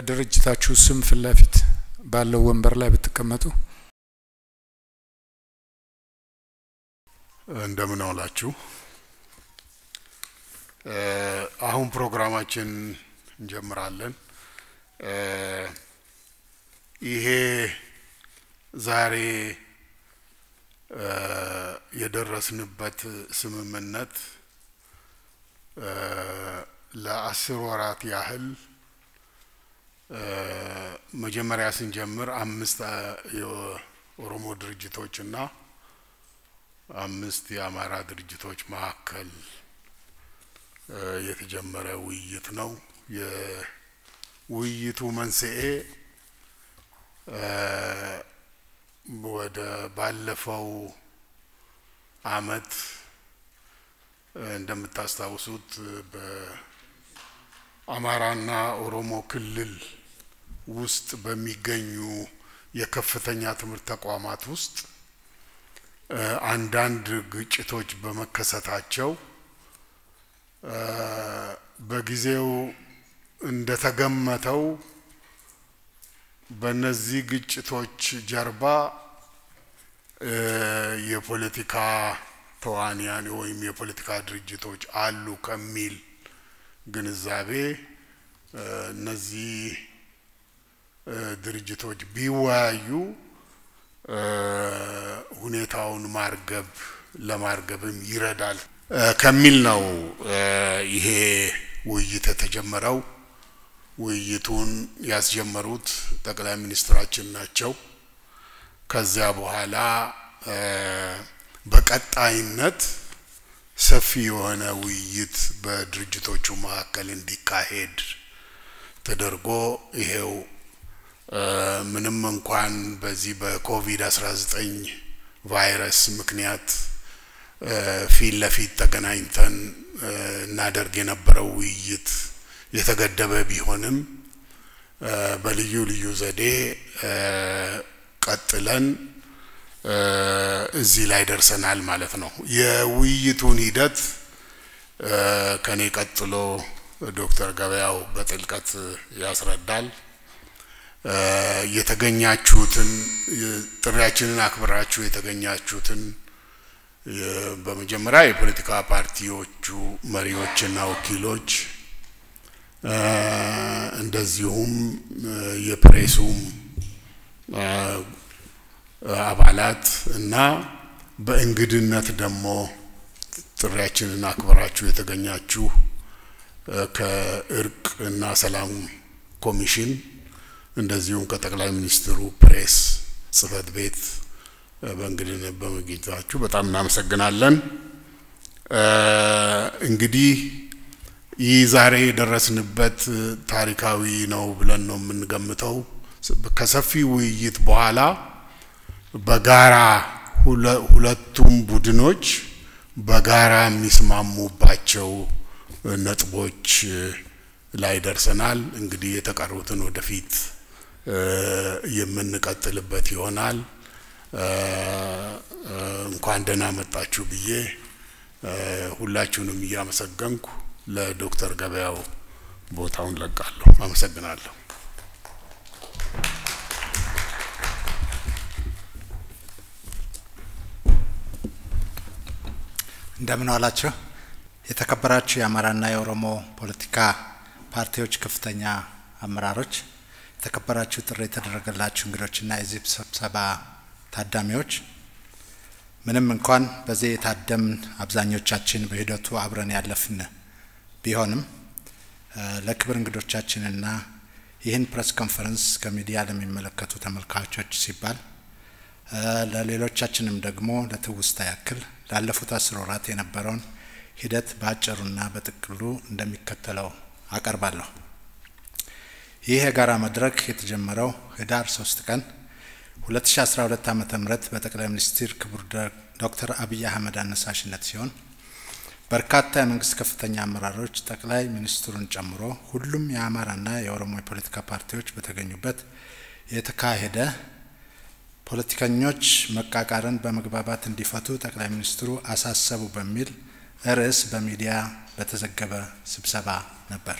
በድርጅታችሁ ስም ፍላፊት ባለው ወንበር ላይ በተቀመጡ እንደምን አላችሁ አሁን ፕሮግራማችን እንጀምራለን ይሄ ዛሬ የደረስንበት ስምምነት ለአስር ወራት ያህል መጀመሪያ ስንጀምር አምስት የኦሮሞ ድርጅቶችና አምስት የአማራ ድርጅቶች ማከል የተጀመረ ውይይት ነው የውይይቱ መንስኤ ወደ ባለፈው አመት እንደምታስታውሱት በአማራና ኦሮሞ ክልል ውስጥ በሚገኙ የከፍተኛ ትምህርት ተቋማት ውስጥ አንዳንድ ግጭቶች በመከሰታቸው በጊዜው እንደተገመተው በነዚህ ግጭቶች ጀርባ የፖለቲካ ተዋንያን ወይም የፖለቲካ ድርጅቶች አሉ ከሚል ግንዛቤ እነዚህ ድርጅቶች ቢዋዩ ሁኔታውን ማርገብ ለማርገብም ይረዳል ከሚል ነው ይሄ ውይይት ተጀመረው ውይይቱን ያስጀመሩት ጠቅላይ ሚኒስትራችን ናቸው ከዛ በኋላ በቀጣይነት ሰፊ የሆነ ውይይት በድርጅቶቹ ማከለ እንዲካሄድ ተደርጎ ይሄው ምንም እንኳን በዚህ በኮቪድ-19 ቫይረስ ምክንያት ፊልፊት ተገናኝተን እናደርግ የነበረው ውይይት የተገደበ ቢሆንም በልዩ ልዩ ዘዴ ቀጥለን እዚህ ላይ ደርሰናል ማለት ነው የውይይቱን ሂደት ከኔ ቀጥሎ ዶክተር ገበያው በጥልቀት ያስረዳል የተገኛችሁትን ጥሪያችንን አክብራችሁ የተገኛችሁትን በመጀመሪያ የፖለቲካ ፓርቲዎቹ መሪዎችና ወኪሎች እንደዚሁም የፕሬሱም አባላት እና በእንግድነት ደሞ ጥሪያችንን አክብራችሁ የተገኛችሁ ከእርቅና ሰላም ኮሚሽን እንደዚሁም ከጠቅላይ ሚኒስትሩ ፕሬስ ጽህፈት ቤት በእንግድነት በመገኘታችሁ በጣም እናመሰግናለን እንግዲህ ይዛሬ ደረስንበት ታሪካዊ ነው ብለን ነው የምንገምተው ከሰፊ ውይይት በኋላ በጋራ ሁለቱም ቡድኖች በጋራ የሚስማሙባቸው ነጥቦች ላይ ደርሰናል እንግዲህ የተቀሩትን ወደፊት የምንቀጥልበት ይሆናል እንኳን ደህና መጣችሁ ብዬ ሁላችሁንም ያመሰግንኩ ለዶክተር ገበያው ቦታውን ለቃለሁ አመሰግናለሁ እንደምን አላችሁ የተከበራችሁ የአማራና የኦሮሞ ፖለቲካ ፓርቲዎች ከፍተኛ አመራሮች የተከበራችሁ ጥሪ ተደረገላችሁ እንግዶችና የዚህ ስብሰባ ታዳሚዎች ምንም እንኳን በዚህ ታደም አብዛኞቻችን በሂደቱ አብረን ያለፍን ቢሆንም ለክብር እንግዶቻችንና ይህን ፕሬስ ኮንፈረንስ ከሚዲያ ለሚመለከቱ ተመልካቾች ሲባል ለሌሎቻችንም ደግሞ ለትውስታ ያክል ላለፉት 10 ወራት የነበረውን ሂደት ባጭሩና በጥቅሉ እንደሚከተለው አቀርባለሁ ይሄ ጋራ መድረክ የተጀመረው ህዳር 3 ቀን 2012 ዓ.ም በጠቅላይ ሚኒስትር ክቡር ዶክተር አብይ አህመድ አነሳሽነት ሲሆን በርካታ የመንግስት ከፍተኛ አመራሮች ጠቅላይ ሚኒስትሩን ጨምሮ ሁሉም የአማራና የኦሮሞ ፖለቲካ ፓርቲዎች በተገኙበት የተካሄደ ፖለቲከኞች መቃቃርን በመግባባት እንዲፈቱ ጠቅላይ ሚኒስትሩ አሳሰቡ በሚል ርዕስ በሚዲያ በተዘገበ ስብሰባ ነበር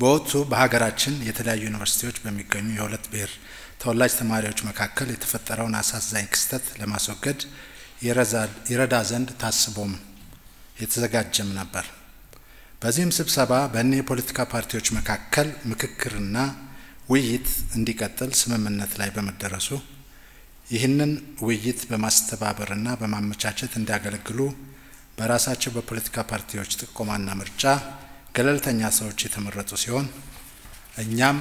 በወጡ በሀገራችን የተለያዩ ዩኒቨርሲቲዎች በሚገኙ የሁለት ብሔር ተወላጅ ተማሪዎች መካከል የተፈጠረውን አሳዛኝ ክስተት ለማስወገድ ይረዳ ዘንድ ታስቦም የተዘጋጀም ነበር። በዚህም ስብሰባ በእነ የፖለቲካ ፓርቲዎች መካከል ምክክርና ውይይት እንዲቀጥል ስምምነት ላይ በመደረሱ ይህንን ውይይት በማስተባበርና በማመቻቸት እንዲያገለግሉ በራሳቸው በፖለቲካ ፓርቲዎች ጥቆማና ምርጫ ገለልተኛ ሰዎች የተመረጡ ሲሆን እኛም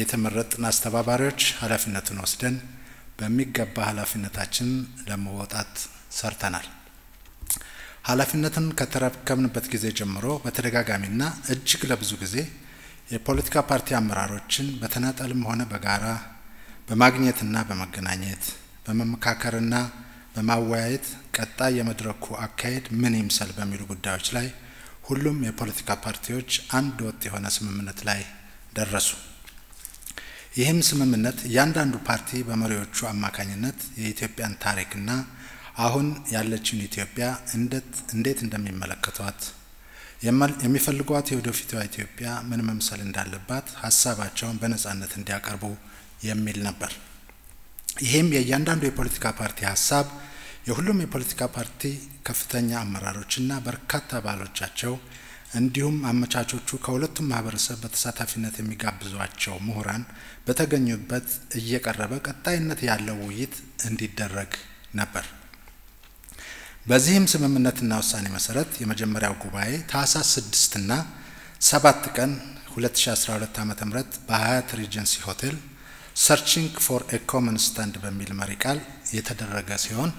የተመረጥን አስተባባሪዎች ኃላፊነቱን ወስደን በሚገባ ኃላፊነታችንን ለመወጣት ሰርተናል። ኃላፊነቱን ከተረከብንበት ጊዜ ጀምሮ በተደጋጋሚና እጅግ ለብዙ ጊዜ የፖለቲካ ፓርቲ አመራሮችን በተናጠልም ሆነ በጋራ በማግኘትና በመገናኘት በመመካከርና በማወያየት ቀጣይ የመድረኩ አካሄድ ምን ይምሰል በሚሉ ጉዳዮች ላይ ሁሉም የፖለቲካ ፓርቲዎች አንድ ወጥ የሆነ ስምምነት ላይ ደረሱ። ይህም ስምምነት ያንዳንዱ ፓርቲ በመሪዎቹ አማካኝነት የኢትዮጵያን ታሪክና አሁን ያለችውን ኢትዮጵያ እንዴት እንደሚመለከቷት የሚፈልጓት የወደፊቷ ኢትዮጵያ ምን መምሰል እንዳለባት ሐሳባቸውን በነጻነት እንዲያቀርቡ የሚል ነበር። ይሄም የእያንዳንዱ የፖለቲካ ፓርቲ ሐሳብ የሁሉም የፖለቲካ ፓርቲ ከፍተኛ አመራሮችና በርካታ ባሎቻቸው እንዲሁም አመቻቾቹ ከሁለቱም ማህበረሰብ በተሳታፊነት የሚጋብዟቸው ምሁራን በተገኙበት እየቀረበ ቀጣይነት ያለው ውይይት እንዲደረግ ነበር። በዚህም ስምምነትና ውሳኔ መሰረት የመጀመሪያው ጉባኤ ታህሳስ 6 እና 7 ቀን 2012 ዓ.ም በሀያት ሬጀንሲ ሆቴል Searching for a common stand በሚል መሪ ቃል የተደረገ ሲሆን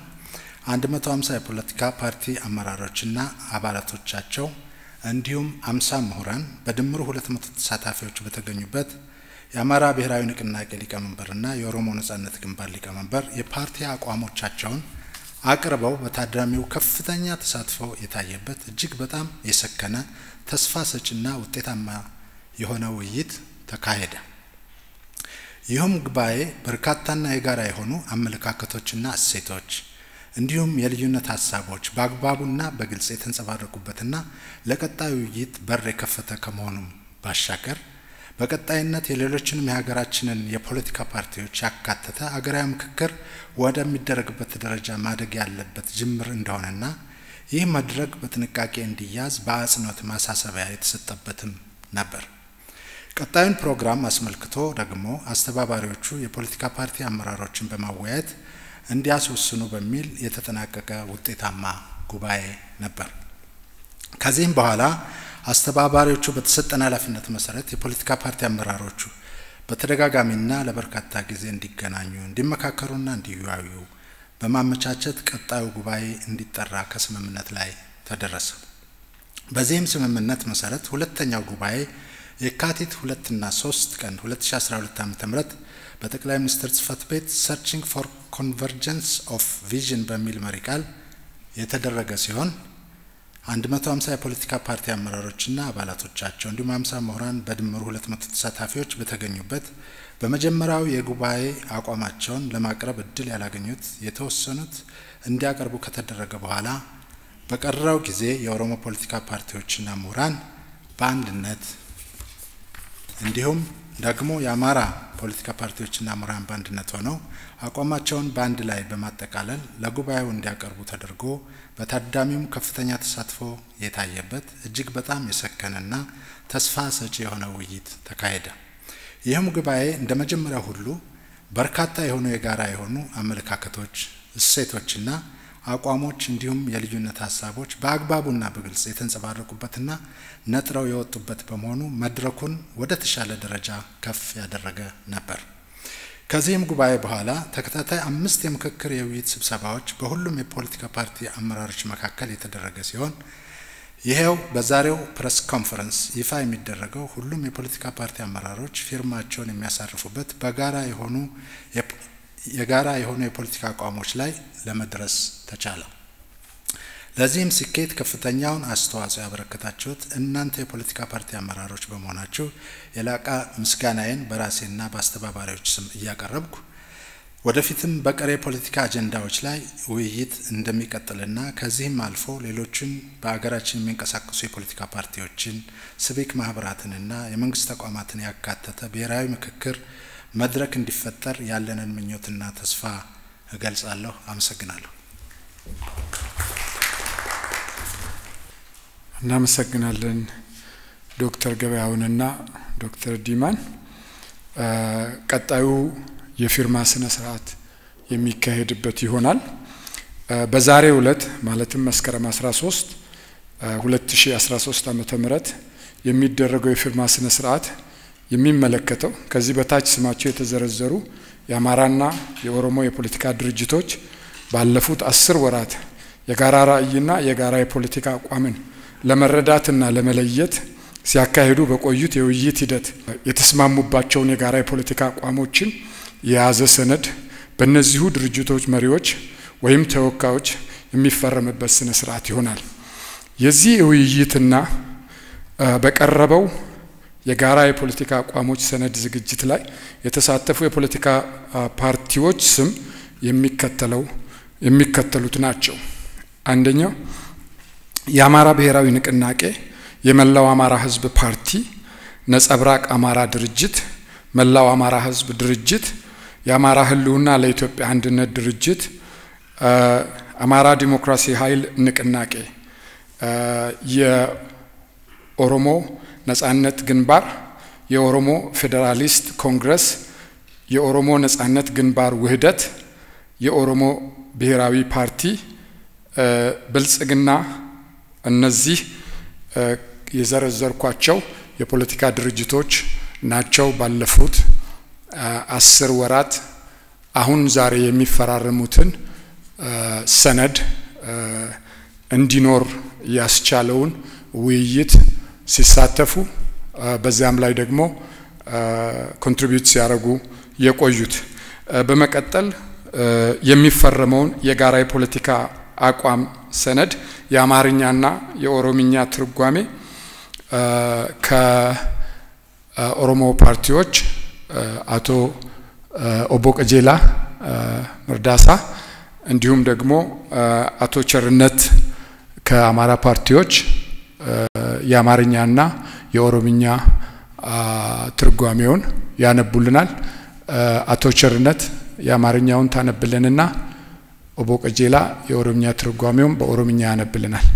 150 የፖለቲካ ፓርቲ አመራሮችና አባላቶቻቸው እንዲሁም 50 ምሁራን በድምሩ 200 ተሳታፊዎች በተገኙበት የአማራ ብሔራዊ ንቅናቄ ሊቀመንበርና የኦሮሞ ነጻነት ግንባር ሊቀመንበር የፓርቲ አቋሞቻቸውን አቅርበው በታዳሚው ከፍተኛ ተሳትፎ የታየበት እጅግ በጣም የሰከነ ተስፋ ሰጪና ውጤታማ የሆነ ውይይት ተካሄደ። ይሁም ጉባኤ በርካታና የጋራ የሆኑ አመለካከቶችና እሴቶች እንዲሁም የልዩነት ሐሳቦች በአግባቡና በግልጽ የተንጸባረቁበትና ለቀጣዩ ውይይት በር የከፈተ ከመሆኑ ባሻገር በቀጣይነት የሌሎችንም የሀገራችንን የፖለቲካ ፓርቲዎች ያካተተ አገራዊ ምክክር ወደሚደረግበት ደረጃ ማደግ ያለበት ጅምር እንደሆነና ይህ መድረክ በጥንቃቄ እንዲያዝ በአጽንኦት ማሳሰቢያ የተሰጠበትም ነበር። ቀጣዩን ፕሮግራም አስመልክቶ ደግሞ አስተባባሪዎቹ የፖለቲካ ፓርቲ አመራሮችን በማወያየት እንዲያስወስኑ በሚል የተጠናቀቀ ውጤታማ ጉባኤ ነበር። ከዚህም በኋላ አስተባባሪዎቹ በተሰጠና ኃላፊነት መሰረት የፖለቲካ ፓርቲ አመራሮቹ በተደጋጋሚና ለበርካታ ጊዜ እንዲገናኙ እንዲመካከሩና እንዲወያዩ በማመቻቸት ቀጣዩ ጉባኤ እንዲጠራ ከስምምነት ላይ ተደረሰ። በዚህም ስምምነት መሰረት ሁለተኛው ጉባኤ የካቲት 2 እና 3 ቀን 2012 ዓ.ም በጠቅላይ ሚኒስትር ጽሕፈት ቤት Searching for Convergence of Vision በሚል መሪ ቃል የተደረገ ሲሆን 150 የፖለቲካ ፓርቲ አመራሮችና አባላቶቻቸው እንዲሁም 50 ምሁራን በድምሩ 200 ተሳታፊዎች በተገኙበት በመጀመሪያው የጉባኤ አቋማቸውን ለማቅረብ እድል ያላገኙት የተወሰኑት እንዲያቀርቡ ከተደረገ በኋላ በቀረው ጊዜ የኦሮሞ ፖለቲካ ፓርቲዎችና ምሁራን በአንድነት እንዲሁም ደግሞ የአማራ ፖለቲካ ፓርቲዎችና ምሁራን በአንድነት ሆነው አቋማቸውን በአንድ ላይ በማጠቃለል ለጉባኤው እንዲያቀርቡ ተደርጎ በታዳሚው ከፍተኛ ተሳትፎ የታየበት እጅግ በጣም የሰከነና ተስፋ ሰጪ የሆነ ውይይት ተካሄደ። ይህም ጉባኤ እንደመጀመሪያው ሁሉ በርካታ የሆኑ የጋራ የሆኑ አመለካከቶች፣ እሴቶችና አቋሞች እንዲሁም የልዩነት ሐሳቦች በአግባቡና በግልጽ የተንጸባረቁበትና ነጥረው የወጡበት በመሆኑ መድረኩን ወደ ተሻለ ደረጃ ከፍ ያደረገ ነበር። ከዚህም ጉባኤ በኋላ ተከታታይ 5 የምክክር የውይይት ስብሰባዎች በሁሉም የፖለቲካ ፓርቲ አመራሮች መካከል የተደረገ ሲሆን ይሄው በዛሬው ፕሬስ ኮንፈረንስ ይፋ የሚደረገው ሁሉም የፖለቲካ ፓርቲ አመራሮች ፊርማቸውን የሚያሳርፉበት በጋራ የሆኑ የፖለቲካ አቋሞች ላይ ለመድረስ ተቻለ። ለዚህም ስኬት ከፍተኛውን አስተዋጽኦ ያበረከታችሁት እናንተ የፖለቲካ ፓርቲ አመራሮች በመሆናችሁ የላቀ ምስጋናዬን በራሴና በአስተባባሪዎች ስም እያቀረብኩ ወደፊትም በቀሪ ፖለቲካ አጀንዳዎች ላይ ውይይት እንደሚቀጥልና ከዚህም አልፎ ሌሎችን በአገራችን የሚንቀሳቀሱ የፖለቲካ ፓርቲዎችን ሲቪክ ማህበራትንና የመንግስት ተቋማትን ያካተተ ብሔራዊ ምክክር መድረክ እንዲፈጠር ያለንን ምኞትና ተስፋ እገልጻለሁ። አመሰግናለሁ። እናመሰግናለን ዶክተር ገበያውንና ዶክተር ዲማን። ቀጣዩ የፊርማ ስነ ስርዓት የሚካሄድበት ይሆናል። በዛሬው ዕለት ማለትም መስከረም 13 2013 ዓ.ም የሚደረገው የፊርማ ስነ ስርዓት የሚመለከተው ከዚህ በታች ስማቸው የተዘረዘሩ የአማራና የኦሮሞ የፖለቲካ ድርጅቶች ባለፉት 10 ወራት የጋራ ራዕይና የጋራ የፖለቲካ አቋምን ለመረዳትና ለመለየት ሲያካሄዱ በቆዩት የውይይት ሂደት የተስማሙባቸው የጋራ የፖለቲካ አቋሞችን የያዘ ሰነድ በእነዚሁ ድርጅቶች መሪዎች ወይም ተወካዮች የሚፈረምበት ስነ ስርዓት ይሆናል። የዚህ ውይይትና በቀረበው የጋራ የፖለቲካ አቋሞች ሰነድ ዝግጅት ላይ የተሳተፉ የፖለቲካ ፓርቲዎች ስም የሚከተሉት ናቸው። አንደኛው የአማራ ብሔራዊ ንቅናቄ፣ የመላው አማራ ህዝብ ፓርቲ፣ ነጸብራቅ አማራ ድርጅት፣ መላው አማራ ህዝብ ድርጅት፣ የአማራ ህልውና ለኢትዮጵያ አንድነት ድርጅት፣ አማራ ዲሞክራሲ ኃይል ንቅናቄ፣ የኦሮሞ ነጻነት ግንባር፣ የኦሮሞ ፌደራሊስት ኮንግረስ፣ የኦሮሞ ነጻነት ግንባር ውህደት፣ የኦሮሞ ብሔራዊ ፓርቲ፣ ብልጽግና። እነዚህ የዘረዘርኳቸው የፖለቲካ ድርጅቶች ናቸው ባለፉት 10 ወራት አሁን ዛሬ የሚፈራረሙትን ሰነድ እንዲኖር ያስቻለውን ውይይት ሲሳተፉ በዚያም ላይ ደግሞ ኮንትሪቢዩት ሲያደርጉ የቆዩት። በመቀጠል የሚፈረመውን የጋራ የፖለቲካ አቋም ሰነድ የአማርኛና የኦሮሚኛ ትርጓሜ ከኦሮሞ ፓርቲዎች አቶ ኦቦ ቀጄላ መርዳሳ እንዲሁም ደግሞ አቶ ቸርነት ከአማራ ፓርቲዎች የአማርኛና የኦሮሚኛ ትርጓሜውን ያነቡልናል። አቶ ቸርነት የአማርኛውን ታነብልንና ኦቦ ቀጄላ የኦሮሚኛ ትርጓሜውን በኦሮሚኛ ያነብልናል።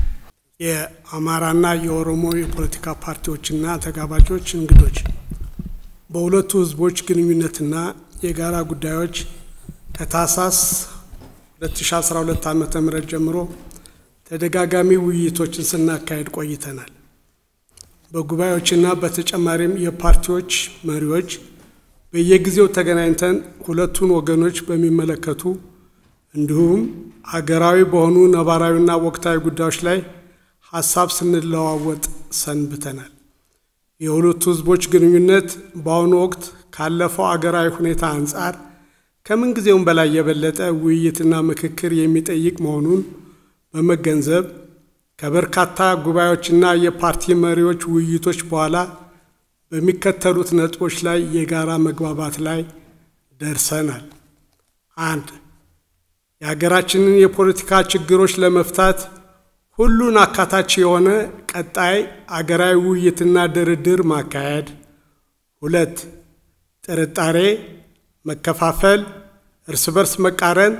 የአማራና የኦሮሞ የፖለቲካ ፓርቲዎችና ተጋባዦች እንግዶች፣ በሁለቱ ህዝቦች ግንኙነትና የጋራ ጉዳዮች ከታህሳስ 2012 ዓ.ም ጀምሮ ተደጋጋሚ ውይይቶችን ስናካሄድ ቆይተናል። በጉባኤዎችና በተጨማሪም የፓርቲዎች መሪዎች በየጊዜው ተገናኝተን ሁለቱን ወገኖች በሚመለከቱ እንዲሁም ሀገራዊ በሆኑ ነባራዊና ወቅታዊ ጉዳዮች ላይ ሐሳብ ስንለዋወጥ ሰንብተናል። የሁለቱ ህዝቦች ግንኙነት በአሁኑ ወቅት ካለፈው ሀገራዊ ሁኔታ አንጻር ከምን ጊዜውም በላይ የበለጠ ውይይትና ምክክር የሚጠይቅ መሆኑን በመገንዘብ ከበርካታ ጉባኤዎችና የፓርቲ መሪዎች ውይይቶች በኋላ በሚከተሉት ነጥቦች ላይ የጋራ መግባባት ላይ ደርሰናል። 1. የሀገራችንን የፖለቲካ ችግሮች ለመፍታት ሁሉን አካታች የሆነ ቀጣይ አገራዊ ውይይትና ድርድር ማካሄድ። 2. ጥርጣሬ፣ መከፋፈል፣ እርስ በርስ መቃረን፣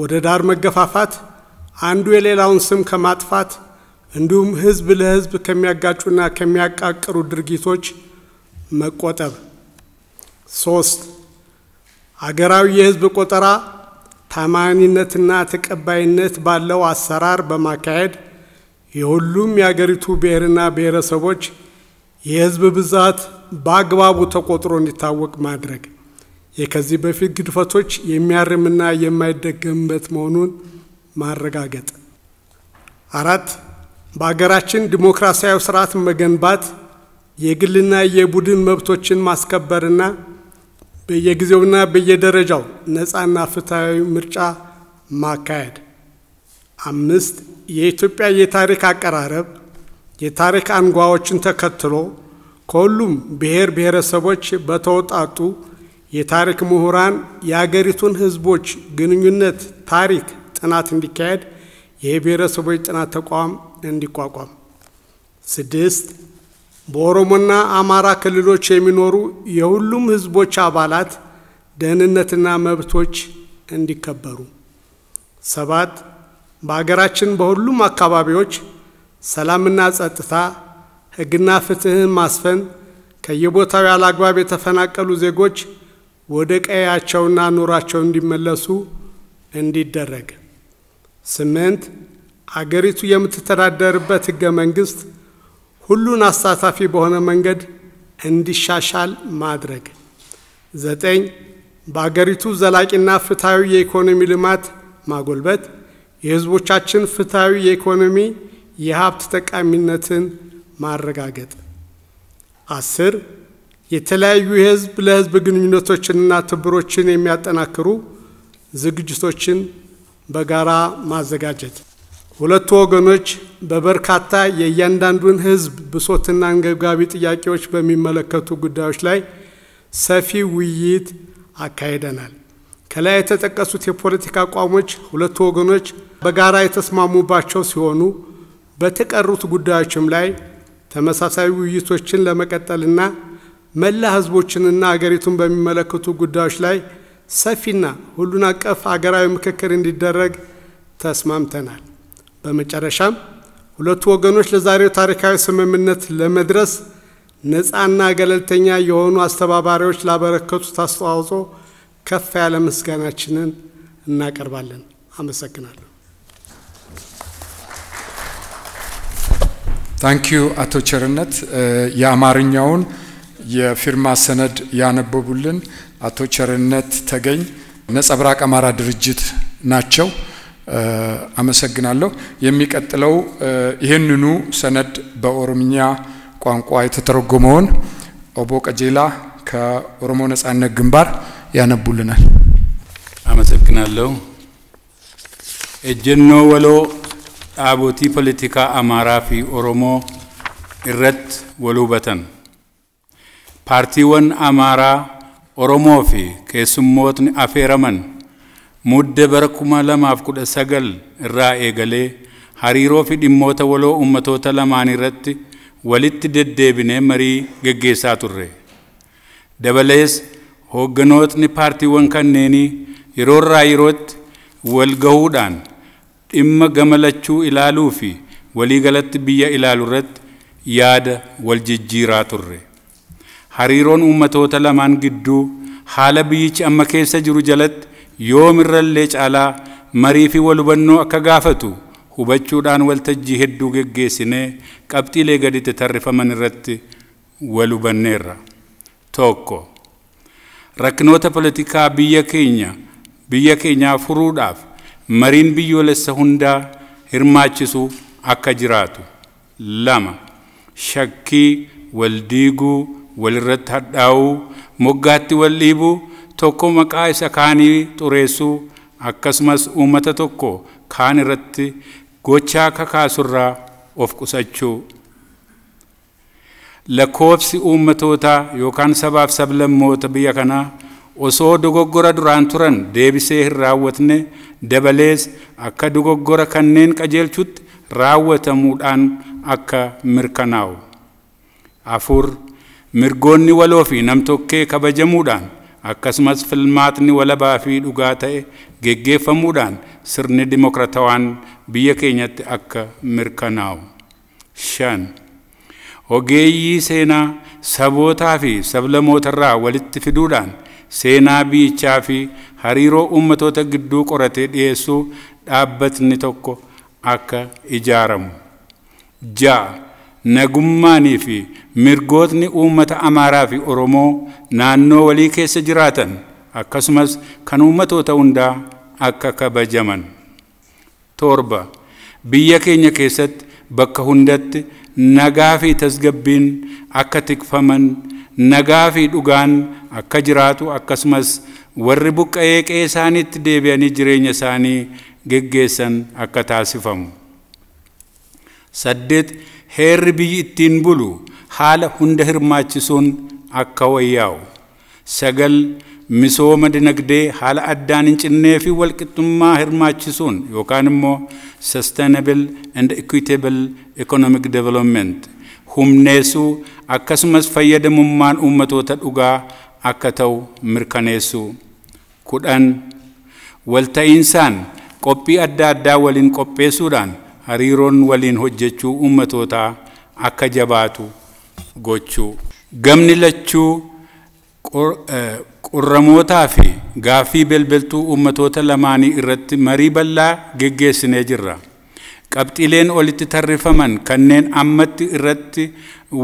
ወደ ዳር መገፋፋት፣ አንዱ የሌላውን ስም ከማጥፋት እንዲሁም ህዝብ ለህዝብ ከሚያጋጩና ከሚያቃቅሩ ድርጊቶች መቆጠብ። 3. አገራዊ የህዝብ ቆጠራ ታማኝነትና ተቀባይነት ባለው አሰራር በማካሄድ የሁሉም የአገሪቱ ብሔርና ብሔረሰቦች የህዝብ ብዛት በአግባቡ ተቆጥሮ እንዲታወቅ ማድረግ የከዚህ በፊት ግድፈቶች የሚያርምና የማይደገምበት መሆኑን ማረጋገጥ። 4. በአገራችን ዲሞክራሲያዊ ስርዓት መገንባት የግልና የቡድን መብቶችን ማስከበርና በየጊዜውና በየደረጃው ነፃና ፍትሃዊ ምርጫ ማካሄድ። 5. የኢትዮጵያ የታሪክ አቀራረብ የታሪክ አንጓዎችን ተከትሎ ከሁሉም ብሔር ብሔረሰቦች በተወጣጡ የታሪክ ምሁራን ያገሪቱን ህዝቦች ግንኙነት ታሪክ ጥናት እንዲካሄድ የብሔረሰቦች ጥናት ተቋም እንዲቋቋም 6 በኦሮሞና አማራ ክልሎች የሚኖሩ የሁሉም ህዝቦች አባላት ደህንነትና መብቶች እንዲከበሩ 7 በአገራችን በሁሉም አካባቢዎች ሰላምና ጸጥታ ህግና ፍትህ ማስፈን ከየቦታው ያላግባብ የተፈናቀሉ ዜጎች ወደ ቀያቸውና ኑራቸው እንዲመለሱ እንዲደረግ 8 አገሪቱ የምትተዳደርበት ህገ መንግስት ሁሉን አሳታፊ በሆነ መንገድ እንዲሻሻል ማድረግ 9 በአገሪቱ ዘላቂና ፍትሃዊ የኢኮኖሚ ልማት ማጎልበት የህዝቦቻችን ፍትሃዊ የኢኮኖሚ የሀብት ተጠቃሚነትን ማረጋገጥ 10 የተለያዩ ህዝብ ለህዝብ ግንኙነቶችንና ትብብሮችን የሚያጠናክሩ ዝግጅቶችን በጋራ ማዘጋጀት ሁለቱ ወገኖች በበርካታ የእያንዳንዱን ህዝብ ብሶትና አንገብጋቢ ጥያቄዎች በሚመለከቱ ጉዳዮች ላይ ሰፊ ውይይት አካሂደናል። ከላይ የተጠቀሱት የፖለቲካ አቋሞች ሁለቱ ወገኖች በጋራ የተስማሙባቸው ሲሆኑ በተቀሩት ጉዳዮችም ላይ ተመሳሳይ ውይይቶችን ለመቀጠልና መላ ህዝቦችንና አገሪቱን በሚመለከቱ ጉዳዮች ላይ ሰፊና ሁሉን አቀፍ አገራዊ ምክክር እንዲደረግ ተስማምተናል። በመጨረሻም ሁለቱ ወገኖች ለዛሬው ታሪካዊ ስምምነት ለመድረስ ነፃና ገለልተኛ የሆኑ አስተባባሪዎች ላበረከቱት አስተዋጽኦ ከፍ ያለ ምስጋናችንን እናቀርባለን። አመሰግናለሁ። Thank you አቶ ቸርነት የአማርኛውን የፊርማ ሰነድ ያነበቡልን አቶ ቸርነት ተገኝ ነጸብራቅ አማራ ድርጅት ናቸው። አመሰግናለሁ። የሚቀጥለው ይሄንኑ ሰነድ በኦሮምኛ ቋንቋ የተተረጎመውን ኦቦ ቀጄላ ከኦሮሞ ነጻነት ግንባር ያነቡልናል። አመሰግናለሁ። እጀኖ ወሎ አቦቲ ፖለቲካ አማራ ፊ ኦሮሞ እረት ወሉበተን ፓርቲወን አማራ ኦሮሞ ፊ ከስሞት አፈረመን ሙደ በረኩማ ለማፍ ኩደ ሰገል ራኤ ገሌ ሀሪሮ ፊ ዲሞተ ወሎ ኡመቶተ ለማን እረት ወልት ደደብነ መሪ ገገሳ ቱሬ ደበለስ ሆገኖትኒ ፓርቲወን ከነኒ ይሮራ ይሮት ወልገውዳን imma gamalachuu ilaaluu fi walii galatti biyya ilaalu irratti yaada wal jijjiiraa turre hariiroon ummatoota lamaan gidduu haala biyyichi amma keessa jiru jalatti yoomirrallee caalaa marii fi wal hubannoo akka gaafatu hubachuudhaan waltajjii hedduu geggeessinee qabxiilee gaditti tarrifaman irratti wal hubanneerra. Tokko rakkinoota politikaa biyya keenyaa furuudhaaf mariin biyyoolessa hundaa hirmaachisu akka jiraatu. 2 shakkii wal diiguu walirratti hadhaa'uu moggaatti wal dhiibuu tokko maqaa isa kaanii xureessuu akkasumas uummata tokko kaan irratti gochaa kakaasurraa of qusachuu. Lakkoofsi uummatootaa yookaan sabaaf sablammoota biyya kanaa osoo dogoggora duraan turan deebisee hin raawwatne dabalees akka dogoggora kanneen qajeelchutti raawwatamuudhaan akka mirkanaa'u. 4 mirgoonni waloo fi namtokkee kabajamuudhaan akkasumas filmaatni walabaa fi dhugaa ta'e geggeeffamuudhaan sirni dimokratawaan biyya keenyatti akka mirkanaa'u. 5 ogeeyyii seenaa sabootaa fi sablamootarraa walitti fiduudhaan seenaa biyyichaa fi hariiroo ummatoota gidduu qoratee dhiyeessuu dhaabbatni tokko akka ijaaramu. 6 nagummaanii fi mirgootni uummata amaaraa fi oromoo naannoo walii keessa jiraatan akkasumas kan ummatoota hundaa akka kabajaman. 7 biyya keenya keessatti bakka hundatti nagaa fi tasgabbiin akka tikfaman nagaa fi dhugaan akka jiraatu akkasumas warri buqqa'ee qe'ee isaaniitti deebi'anii jireenya isaanii geggeessan akka taasifamu. 8 heerri biyyi ittiin bulu haala hunda hirmaachisuun akka wayyaa'u. 9 misooma dinagdee haala addaan hin cinnee fi walqixxummaa hirmaachisuun yookaan immoo sustainable and equitable economic development humneessuu akkasumas fayyadamummaan ummatoota dhugaa akka ta'u mirkaneessuu. 10 walta'iinsaan qophii adda addaa waliin qopheessuudhaan hariiroon waliin hojjechuu ummatootaa akka jabaatu gochuu. Gamni lachuu qorramootaa fi gaafii belbeltuu ummatoota lamaanii irratti marii bal'aa geggeessinee jirra. Qabxileen olitti tarrifaman kanneen ammatti irratti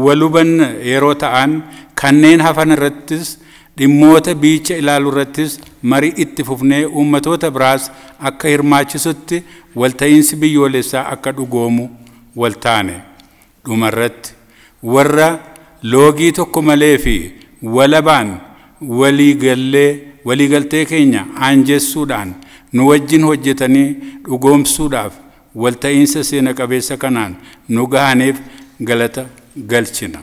waluban yeroo ta'an kanneen hafan irrattis dhimmoota biicha ilaalu irrattis marii itti fufnee ummatoota biraas akka hirmaachisutti walta'iinsi biyyoolessaa akka dhugoomu waltaane. Dhuma irratti warra loogii tokko malee fi walabaan waliigaltee keenya aanjessuudhaan nu wajjin hojjetanii dhugoomsuudhaaf walta'iinsa seena qabeessa kanaan nu gahaneef galata galchina.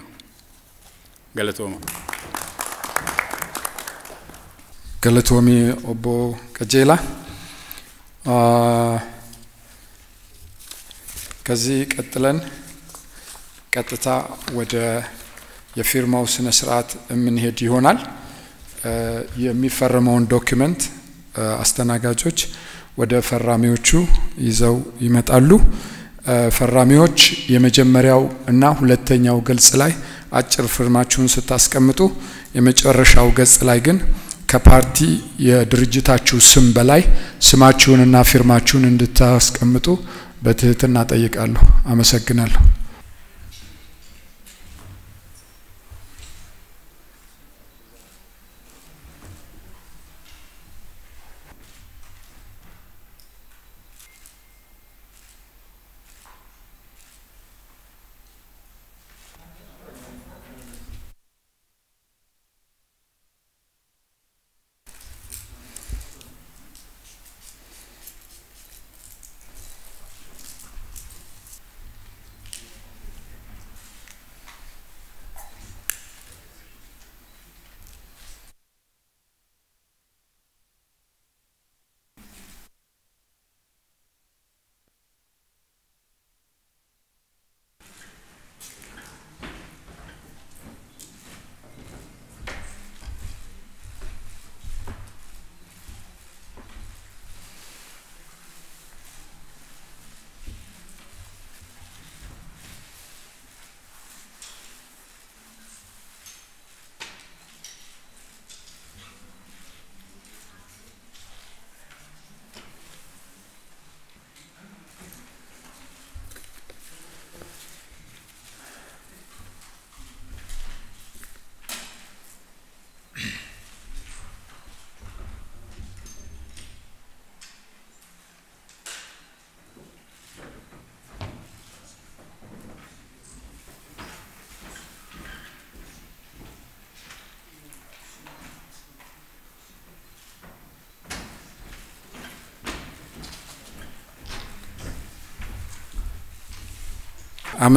Galatooma. Galatoomi obbo Qajeelaa. ከዚህ ቀጥለን ቀጥታ ወደ የፊርማው ስነ ስርዓት የምንሄድ ይሆናል የሚፈረመውን ዶክመንት አስተናጋጆች ወደ ፈራሚዎቹ ይዘው ይመጣሉ ፈራሚዎች የመጀመሪያው እና ሁለተኛው ገጽ ላይ አጭር ፍርማችሁን ስታስቀምጡ የመጨረሻው ገጽ ላይ ግን ከፓርቲ የድርጅታችሁ ስም በላይ ስማችሁንና ፊርማችሁን እንድታስቀምጡ በትህትና ጠይቃለሁ አመሰግናለሁ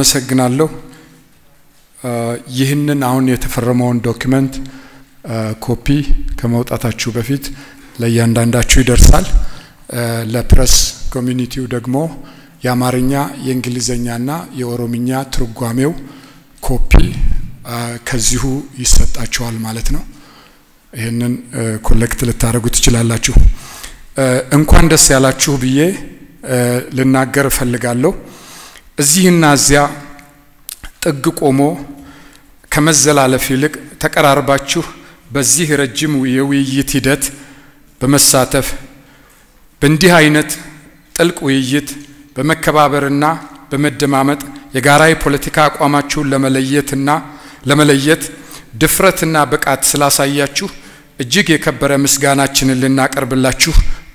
አመሰግናለሁ ይህንን አሁን የተፈረመውን ዶክመንት ኮፒ ከመውጣታችሁ በፊት ለእያንዳንዳችሁ ይደርሳል ለፕረስ ኮሚኒቲው ደግሞ ያማርኛ የእንግሊዘኛና የኦሮምኛ ትርጓሜው ኮፒ ከዚሁ ይሰጣችኋል ማለት ነው ይሄንን ኮሌክት ልታረጉት ትችላላችሁ እንኳን ደስ ያላችሁ ብዬ ልናገር ፈልጋለሁ እዚህና እዚያ ጥግ ቆሞ ከመዘላለፍ ይልቅ ተቀራርባችሁ በዚህ ረጅም የውይይት ሂደት በመሳተፍ በእንዲህ አይነት ጥልቅ ውይይት በመከባበርና በመደማመጥ የጋራ የፖለቲካ አቋማችሁን ለመለየት ድፍረትና ብቃት ስላሳያችሁ እጅግ የከበረ ምስጋናችንን ልናቀርብላችሁ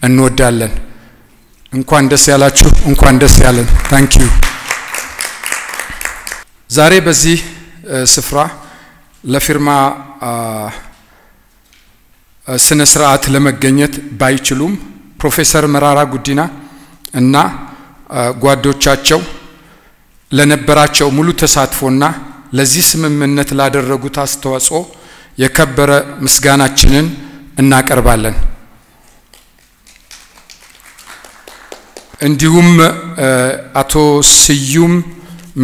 እንወዳለን እንኳን ደስ ያላችሁ እንኳን ደስ ያለን thank you ዛሬ በዚህ ስፍራ ለፊርማ ስነ ስርዓት ለመገኘት ባይችሉም ፕሮፌሰር መራራ ጉዲና እና ጓዶቻቸው ለነበራቸው ሙሉ ተሳትፎና ለዚህ ስምምነት ላደረጉት አስተዋጽኦ የከበረ ምስጋናችንን እናቀርባለን እንዲሁም አቶ ስዩም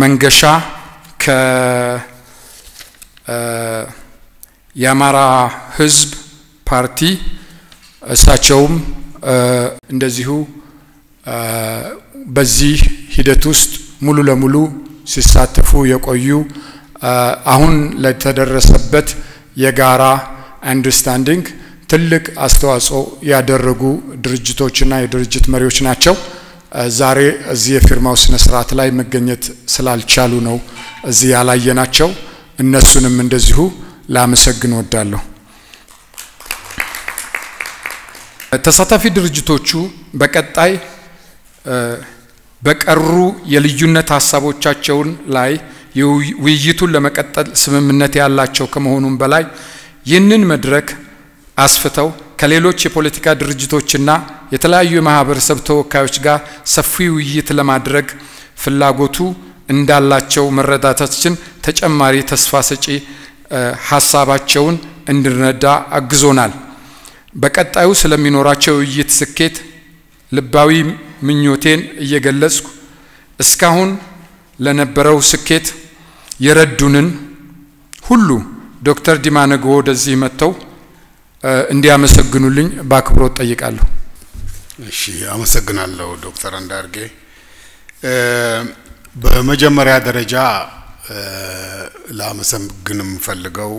መንገሻ ከ ያማራ ህዝብ ፓርቲ እሳቸውም እንደዚሁ በዚህ ሂደት ውስጥ ሙሉ ለሙሉ ሲሳተፉ የቆዩ አሁን ለተደረሰበት የጋራ አንደርስታንዲንግ ትልቅ አስተዋጽኦ ያደረጉ ድርጅቶችና የድርጅት መሪዎች ናቸው ዛሬ እዚህ የፊርማው ስነ ስርዓት ላይ መገኘት ስላልቻሉ ነው እዚህ ያላየናቸው እነሱንም እንደዚሁ ላመሰግን ወዳለሁ ተሳታፊ ድርጅቶቹ በቀጣይ በቀሩ የልዩነት ሐሳቦቻቸው ላይ ውይይቱን ለመቀጠል ስምምነት ያላቸው ከመሆኑም በላይ ይህንን መድረክ አስፈተው ከሌሎች የፖለቲካ ድርጅቶችና የተለያዩ የማህበረሰብ ተወካዮች ጋር ሰፊ ውይይት ለማድረግ ፍላጎቱ እንዳላቸው መረዳታችን ተጨማሪ ተስፋ ሰጪ ሐሳባቸውን እንድንረዳ አግዞናል በቀጣዩ ስለሚኖራቸው ውይይት ስኬት ልባዊ ምኞቴን እየገለጽኩ እስካሁን ለነበረው ስኬት የረዱንን ሁሉ ዶክተር ዲማነጎ ወደዚህ መተው እንዲያመሰግኑልኝ ባክብሮት ጠይቃለሁ እሺ አመሰግናለሁ ዶክተር አንዳርጌ በመጀመሪያ ደረጃ ላመሰግንም ፈልገው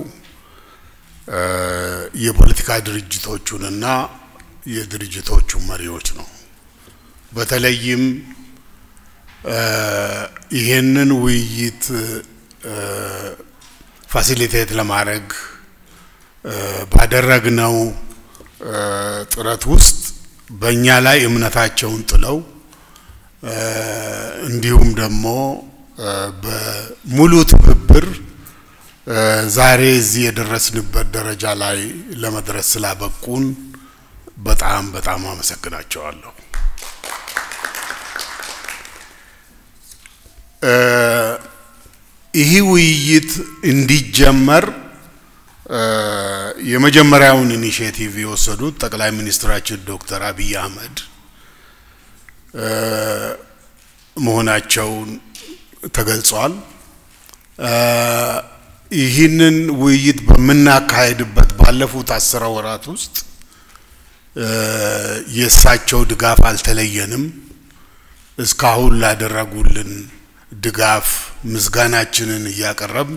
የፖለቲካ ድርጅቶቹንና የድርጅቶቹ መሪዎች ነው በተለይም ይሄንን ውይይት ፋሲሊቴት ለማድረግ ባደረግነው ጥረት ውስጥ በእኛ ላይ እምነታቸውን ጥለው እንዲሁም ደግሞ በሙሉ ትብብር ዛሬ እዚህ የደረስንበት ደረጃ ላይ ለመድረስ ስላበቁን በጣም በጣም አመሰግናቸዋለሁ ይሄ ውይይት እንዲጀመር የመጀመሪያውን ኢኒሺየቲቭ የወሰዱት ጠቅላይ ሚኒስትራችን ዶክተር አብይ አህመድ መሆናቸው ተገልጿል ይህንን ውይይት በመናካይድበት ባለፉት 10 ወራት ውስጥ የሳቸው ድጋፍ አልተለየንም እስካሁን ላደረጉልን ድጋፍ ምስጋናችንን ያቀርብ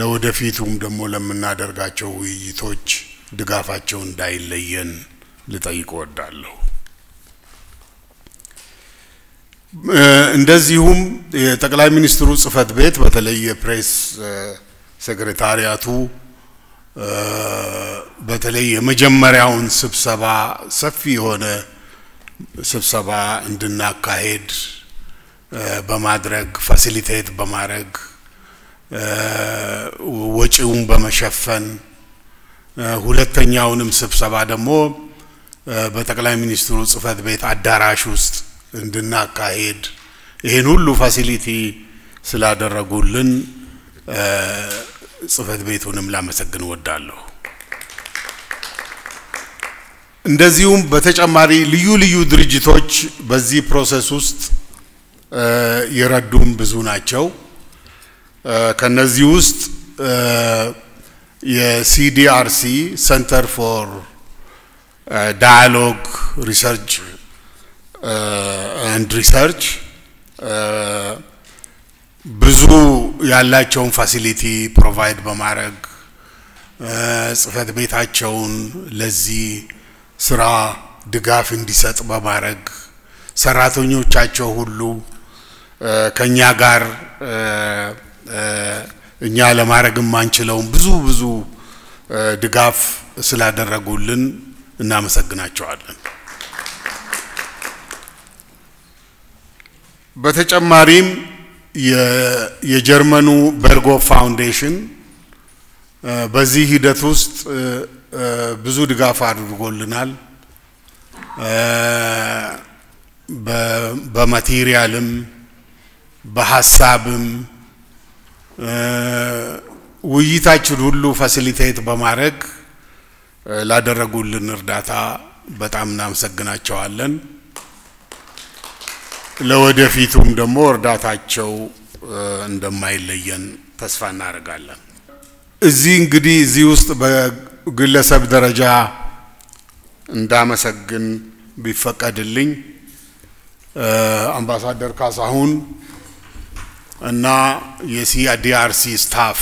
ለወደፊቱም ደግሞ ለምናደርጋቸው ውይይቶች ድጋፋቸው እንዳይለየን ልጠይቅ ወዳለሁ እንደዚሁም የጠቅላይ ሚኒስትሩ ጽፈት ቤት በተለየ ፕሬስ ሴክሬታሪያቱ በተለየ መጀመሪያውን ስብሰባ ሰፊ የሆነ ስብሰባ እንድናካሄድ በማድረግ ፋሲሊቴት በማድረግ ወጪውን በመሸፈን ሁለተኛውንም ስብሰባ ደግሞ በጠቅላይ ሚኒስትሩ ጽፈት ቤት አዳራሽ ውስጥ እንድናካሄድ ይሄን ሁሉ ፋሲሊቲ ስላደረጉልን ጽፈት ቤቱንም ላመሰግን ወዳለሁ እንደዚሁም በተጨማሪ ልዩ ልዩ ድርጅቶች በዚህ ፕሮሰስ ውስጥ የረዱም ብዙ ናቸው ከነዚህ ውስጥ የCDRC Center for Dialogue Research and Research ብዙ ያላቸውን ፋሲሊቲ ፕሮቫይድ በማድረግ ጽፈት ቤታቸውን ለዚህ ስራ ድጋፍ እንዲሰጥ በማድረግ ሰራተኞቻቸው ሁሉ ከኛ ጋር እኛ ለማረግም ማንችለውም ብዙ ድጋፍ ስላደረጉልን እናመሰግናቸዋለን በተጨማሪም የጀርመኑ በርጎ ፋውንዴሽን በዚህ ሂደት ውስጥ ብዙ ድጋፍ አድርጎልናል በማቴሪያልም በሐሳብም ውይይታችን ሁሉ ፋሲሊቴት በማድረግ ላደረጉልን እርዳታ በጣም እናመሰግናቸዋለን ለወደፊቱም ደሞ እርዳታቸው እንደማይለየን ተስፋ እናደርጋለን እዚህ እንግዲህ እዚህ ውስጥ በግለሰብ ደረጃ እንዳመሰግን ቢፈቀድልኝ አምባሳደር ካሳሁን እና የሲዲአርሲ ስታፍ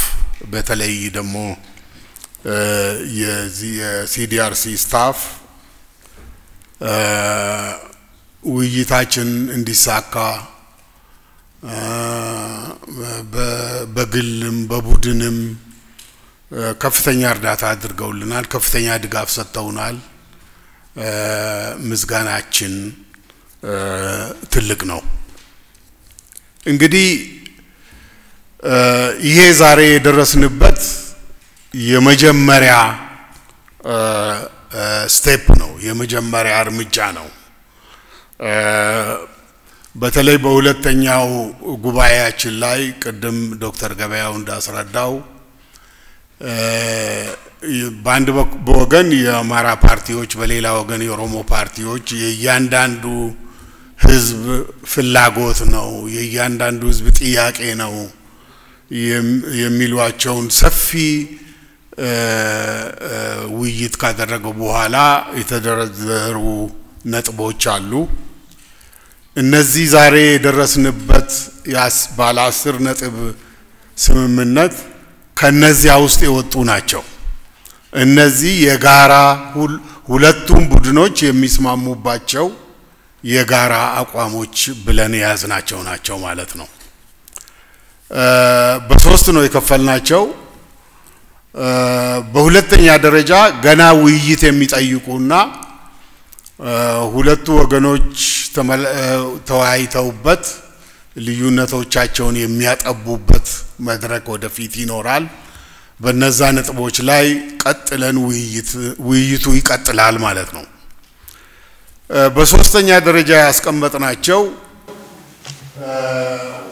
በተለይ ደሞ የሲዲአርሲ ስታፍ ውይይታችን እንዲሳካ በግልም በቡድንም ከፍተኛ እርዳታ አድርገውልናል ከፍተኛ ድጋፍ ሰጥተውናል ምስጋናችን ትልቅ ነው እንግዲህ ይሄ ዛሬ ደረስንበት የመጀመሪያ ስቴፕ ነው የመጀመሪያ እርምጃ ነው በተለይ በሁለተኛው ጉባኤያችን ላይ ቀደም ዶክተር ገበያው እንዳስረዳው ባንድ ወገን የማራ ፓርቲዎች በሌላ ወገን የኦሮሞ ፓርቲዎች የያንዳንዱ ህዝብ ፍላጎት ነው የያንዳንዱ ህዝብ ጥያቄ ነው የሚሏቸውን ሰፊ ውይይት ካደረገው በኋላ የተደረደሩ ነጥቦች አሉ እነዚህ ዛሬ ደረስንበት ያስ ባለ 10 ነጥብ ስምምነት ከነዚህ አውስት የወጡ ናቸው እነዚህ የጋራ ሁለቱም ቡድኖች የሚስማሙባቸው የጋራ አቋሞች ብለን ያዝናቸው ናቸው ማለት ነው በሶስት ነው የከፈልናቸው በሁለተኛ ደረጃ ገና ውይይት የሚጠይቁና ሁለቱ ወገኖች ተዋይተውበት ልዩነቶቻቸውን የሚያጠቡበት መድረክ ወደፊት ይኖራል በነዛ ነጥቦች ላይ ቀጥለን ውይይቱ ይቀጥላል ማለት ነው በሶስተኛ ደረጃ ያስቀመጥናቸው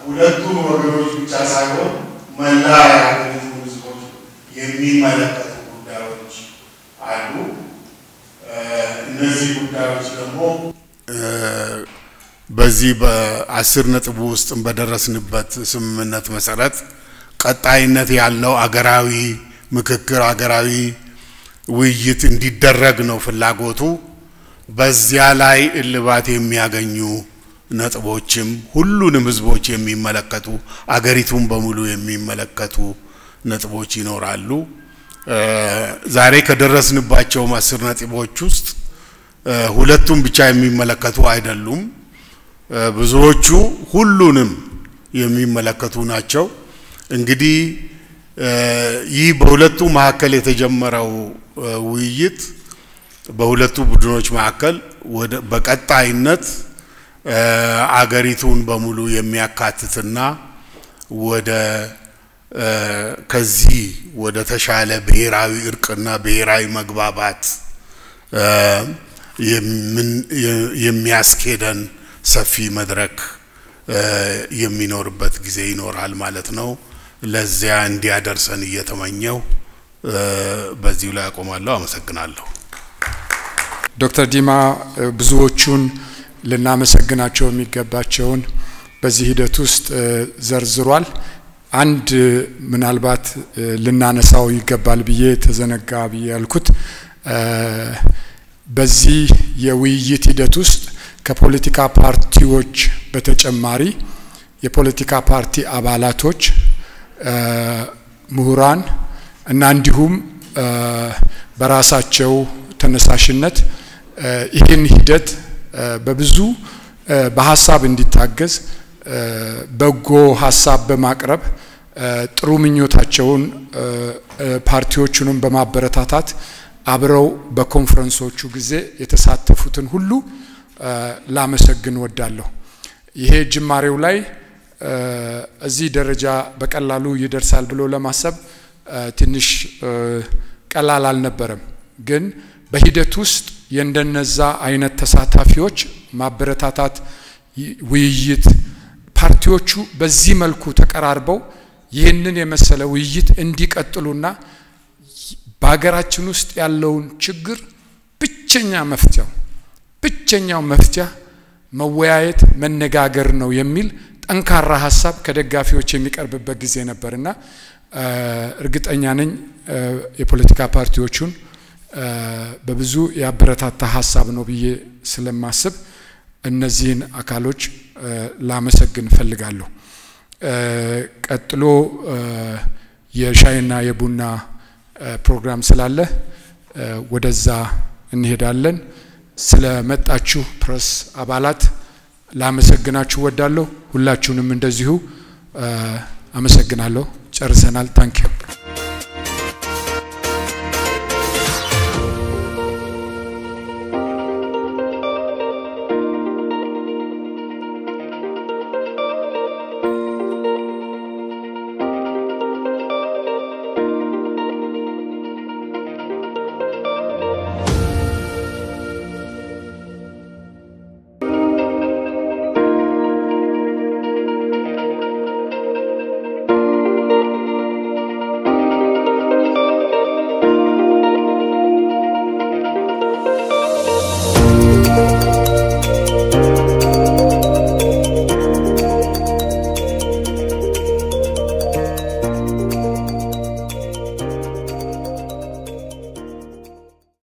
ሁለቱ ወገኖች ብቻ ሳይሆን መላያችን ህዝቦች የሚመለከቱ ጉዳዮች አሉ እነዚህ ጉዳዮች ደግሞ በዚህ በ10 ነጥብ ውስጥ በደረስንበት ስምምነት መሰረት ቀጣይነት ያለው አገራዊ ምክክር አገራዊ ውይይት እንዲደረግ ነው ፍላጎቱ በዚያ ላይ እልባት የሚያገኙ ነጥቦችም ሁሉንም ህዝቦች የሚመለከቱ አገሪቱን በሙሉ የሚመለከቱ ነጥቦች ይኖራሉ ዛሬ ከደረስንባቸው 10 ነጥቦች ውስጥ ሁለቱም ብቻ የሚመለከቱ አይደሉም ብዙዎቹ ሁሉንም የሚመለከቱ ናቸው እንግዲህ ይህ በሁለቱ ማዕከል የተጀመረው ውይይት በሁለቱ ቡድኖች ማዕከል ወደ በቀጣይነት አገሪቱን በሙሉ የሚያካትትና ወደ ከዚህ ወደ ተሻለ ብሔራዊ እርቅና ብሔራዊ መግባባት የሚያስከደን ሰፊ መድረክ የሚኖርበት ጊዜ ይኖራል ማለት ነው ለዚያ እንዲያደርሰን እየተመኘው በዚሁ ላይ አቆማለሁ አመሰግናለሁ ዶክተር ዲማ ብዙዎቹን ለናመሰግናቸው የሚገባቸውን በዚህ ሂደት ውስጥ ዘርዝሯል አንድ ምናልባት ለናነሳው ይገባል ብዬ ተዘነጋ ብያልኩት በዚህ የውይይት ሂደት ውስጥ ከፖለቲካ ፓርቲዎች በተጨማሪ የፖለቲካ ፓርቲ አባላቶች ምሁራን እና እንዲሁም በራሳቸው ተነሳሽነት ይሄን ሂደት በብዙ በሐሳብ እንዲታገዝ በጎ ሐሳብ በማቅረብ ጥሩ ምኞታቸውን ፓርቲዎቹንም በማበረታታት አብረው በኮንፈረንሶቹ ጊዜ የተሳተፉትን ሁሉ ላመሰግን ወዳለሁ ይሄ ጅማሬው ላይ እዚህ ደረጃ በቀላሉ ይደርሳል ብሎ ለማሰብ ትንሽ ቀላል አልነበረም ግን በሂደት ውስጥ የእንደነዛ አይነት ተሳታፊዎች ማበረታታት ውይይት ፓርቲዎቹ በዚህ መልኩ ተቀራርበው ይሄንን የመሰለ ውይይት እንዲቀጥሉና በአገራችን ውስጥ ያለውን ችግር ብቸኛው መፍቻ መወያየት መነጋገር ነው የሚል ጠንካራ ሐሳብ ከደጋፊዎች የሚቀርብበት ጊዜ ነበርና እርግጠኛ ነኝ የፖለቲካ ፓርቲዎችን በብዙ ያብረታታ ሐሳብ ነው ብዬ ስለማስብ እነዚህን አካሎች ላመሰግን ፈልጋለሁ ቀጥሎ የሻይና የቡና ፕሮግራም ስላለ ወደዛ እንሄዳለን ስለመጣችሁ ፕረስ አባላት ላመሰግናችሁ ወዳለሁ ሁላችሁንም እንደዚሁ አመሰግናለሁ ጨርሰናል ታንኪዩ